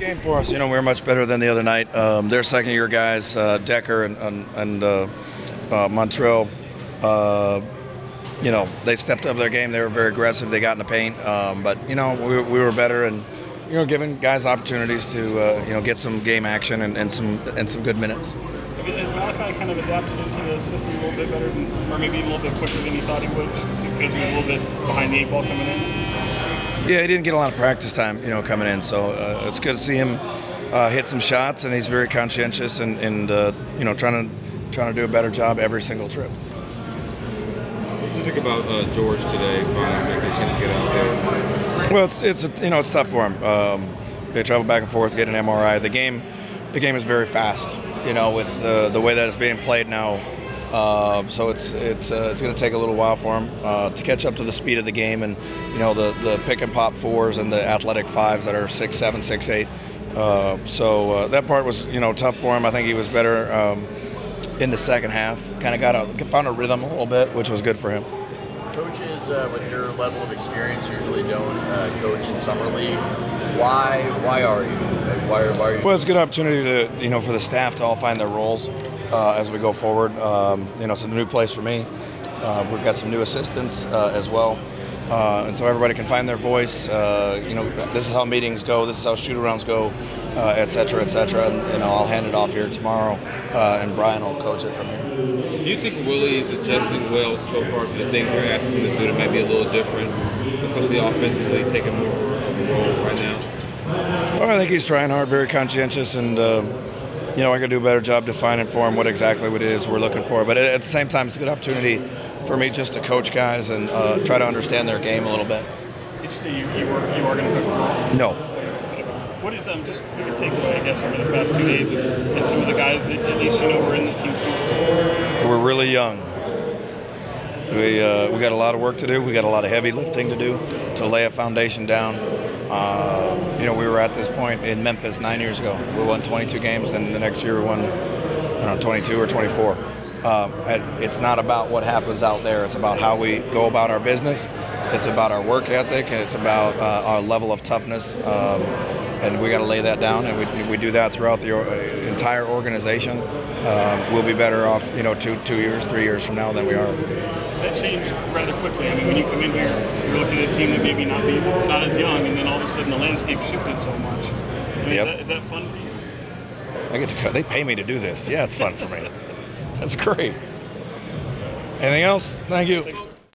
game for us. You know, we were much better than the other night. Their second-year guys, Decker and Montrell, you know, they stepped up their game. They were very aggressive. They got in the paint. But, you know, we were better and, you know, giving guys opportunities to, you know, get some game action and some good minutes. Has Malachi kind of adapted into the system a little bit better or maybe even a little bit quicker than he thought he would just because he was a little bit behind the eight ball coming in? Yeah, he didn't get a lot of practice time, you know, coming in. So it's good to see him hit some shots, and he's very conscientious and you know, trying to do a better job every single trip. What did you think about George today? Finally making a chance to get out there. Well, it's tough for him. They travel back and forth, get an MRI. The game is very fast, you know, with the way that it's being played now. So it's going to take a little while for him to catch up to the speed of the game, and you know, the pick and pop fours and the athletic fives that are 6'7", 6'8". So that part was, you know, tough for him. I think he was better in the second half. Kind of found a rhythm a little bit, which was good for him. Coaches with your level of experience usually don't coach in summer league. Why are you? Like, why are you? Well, it's a good opportunity to, you know, for the staff to all find their roles. As we go forward, you know, it's a new place for me. We've got some new assistants as well, and so everybody can find their voice. You know, this is how meetings go, this is how shoot-arounds go, et cetera, and I'll hand it off here tomorrow, and Brian will coach it from here. Do you think Willie is adjusting well so far to the things you're asking him to do that might be a little different, especially offensively, taking more of a role right now? Well, I think he's trying hard, very conscientious, and you know, I could do a better job defining for him what exactly it is we're looking for. But at the same time, it's a good opportunity for me just to coach guys and try to understand their game a little bit. Did you say you are going to coach them? No. What is just the biggest takeaway, I guess, over the past 2 days and some of the guys that at least you know were in this team's future? We're really young. We got a lot of work to do. We got a lot of heavy lifting to do to lay a foundation down. You know, we were at this point in Memphis 9 years ago. We won 22 games, and the next year we won, I don't know, 22 or 24. It's not about what happens out there. It's about how we go about our business. It's about our work ethic, and it's about our level of toughness. And we got to lay that down, and we do that throughout the entire organization. We'll be better off, you know, two years, 3 years from now than we are. That changed rather quickly. I mean, when you come in here, you're looking at a team that maybe not as young, and then all of a sudden the landscape shifted so much. I mean, yep. Is that fun for you? I get to cut. They pay me to do this. Yeah, it's fun for me. That's great. Anything else? Thank you.